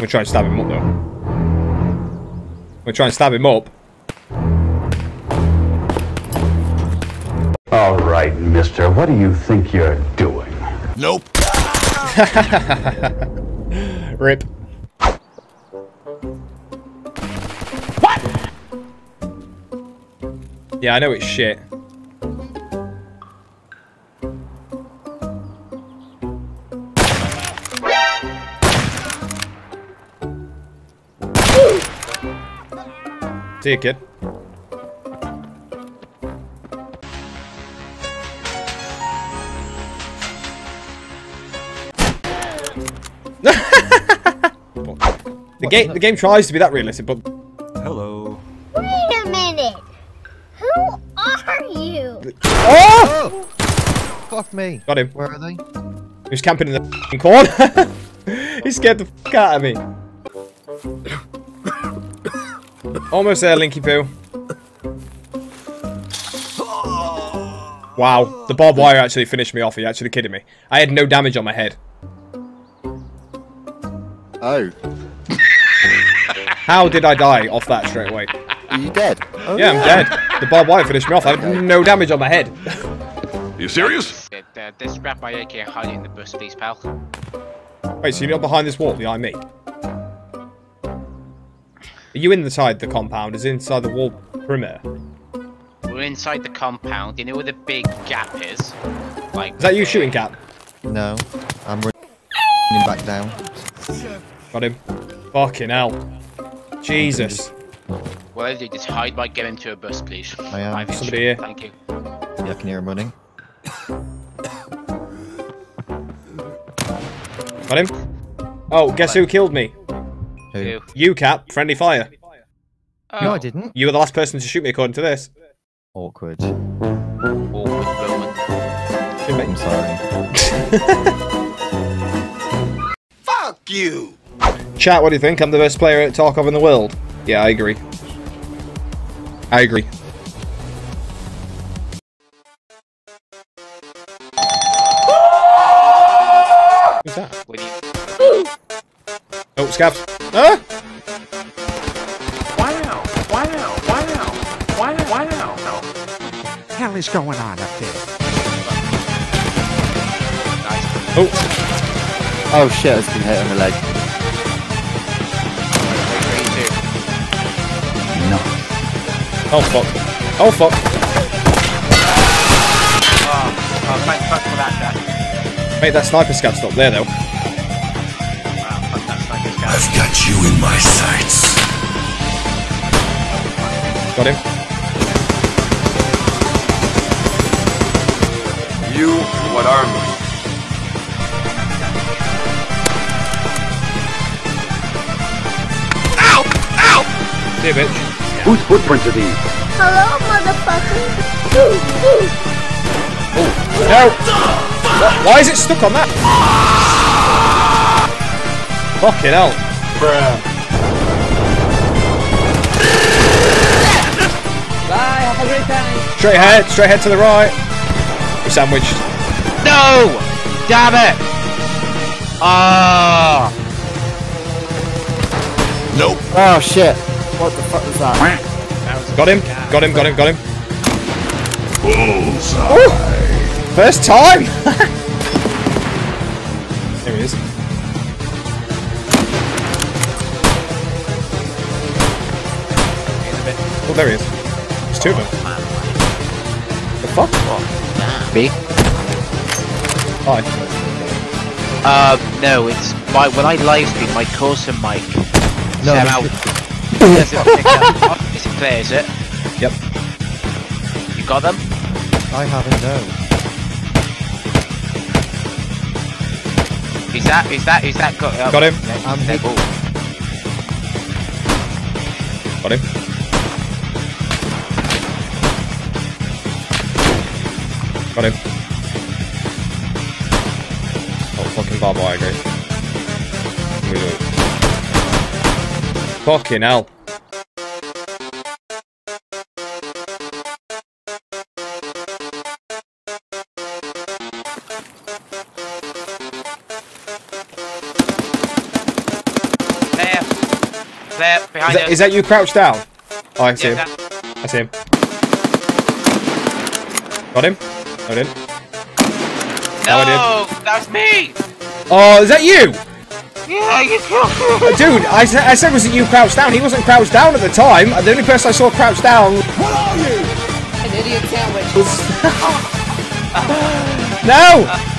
I'm gonna try and stab him up, though. I'm gonna try and stab him up. All right, mister, what do you think you're doing? Nope. Rip. What? Yeah, I know it's shit. See you, kid. The game tries to be that realistic, but... Hello. Wait a minute! Who are you? Oh! Fuck me. Got him. Where are they? He was camping in the f***ing corner. He scared the f*** out of me. Almost there, Linky Poo. Wow, the barbed wire actually finished me off. Are you actually kidding me? I had no damage on my head. Oh. How did I die off that straight away? Are you dead? Oh, yeah, I'm dead. The barbed wire finished me off. I had no damage on my head. Are you serious? Just grab my AK and hide it in the bus, please, pal. Wait, so you're not behind this wall behind me? Are you inside the compound? Is it inside the wall perimeter? We're inside the compound. You know where the big gap is? Like, is that you shooting, Cap? No. I'm running back down. Got him. Fucking hell. Jesus. Well, I do, just hide by getting to a bus, please. I am. Somebody here. Thank you. Yeah, I can hear him running. Got him. Oh, guess who killed me? Who? You, Cap. Friendly fire. Oh. No, I didn't. You were the last person to shoot me, according to this. Awkward. Awkward moment. I'm sorry. Fuck you! Chat, what do you think? I'm the best player at Tarkov in the world. Yeah, I agree. I agree. Who's that? Oh, scabs. Huh? Wow. What the hell is going on up there? Nice. Oh. Oh shit, it's been hit on the leg. No. Oh fuck. Oh, thanks for that, Dad. Mate, that sniper scab stopped there, though. I've got you in my sights. Got him. You, what are we? Ow! Ow! See you, bitch. Whose footprints are these? Hello, motherfucker. Oh, no! Why is it stuck on that? Fucking hell. Bruh. Bye, have a great time. Straight ahead to the right. We're sandwiched. No! Damn it! Ah! Nope. Oh shit. What the fuck was that? Got him. Bullseye. Ooh, first time! There he is. Oh, there he is. There's two of them. The fuck? B. Hi. No, it's my when I livestream my Corsair mic. No. Out. Doesn't pick up. Is it clear? Is it? Yep. You got them? I haven't. No. Is that? Got him. Got him. Got him. Oh, fucking barbed wire, guys. Fucking hell. there, behind you. Is that you crouched down? Oh, I see him. I see him. Got him? I did. No, that's me! Oh, is that you? Yeah, you killed me! Dude, I said, was it you crouched down? He wasn't crouched down at the time. The only person I saw crouched down... What are you? An idiot sandwich. No!